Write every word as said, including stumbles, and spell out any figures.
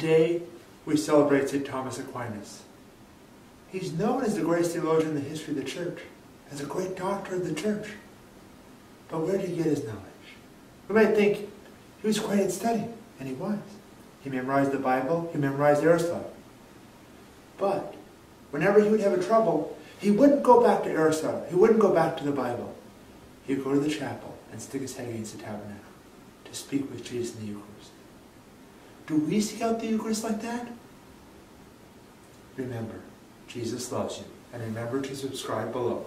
today we celebrate Saint Thomas Aquinas. He's known as the greatest theologian in the history of the church, as a great doctor of the church. But where did he get his knowledge? We might think he was great at studying, and he was. He memorized the Bible, he memorized Aristotle. But whenever he would have a trouble, he wouldn't go back to Aristotle, he wouldn't go back to the Bible. He would go to the chapel and stick his head against the tabernacle to speak with Jesus in the Eucharist. Do we seek out the Eucharist like that? Remember, Jesus loves you, and remember to subscribe below.